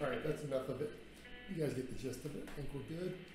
Alright, that's enough of it. You guys get the gist of it. I think we're good.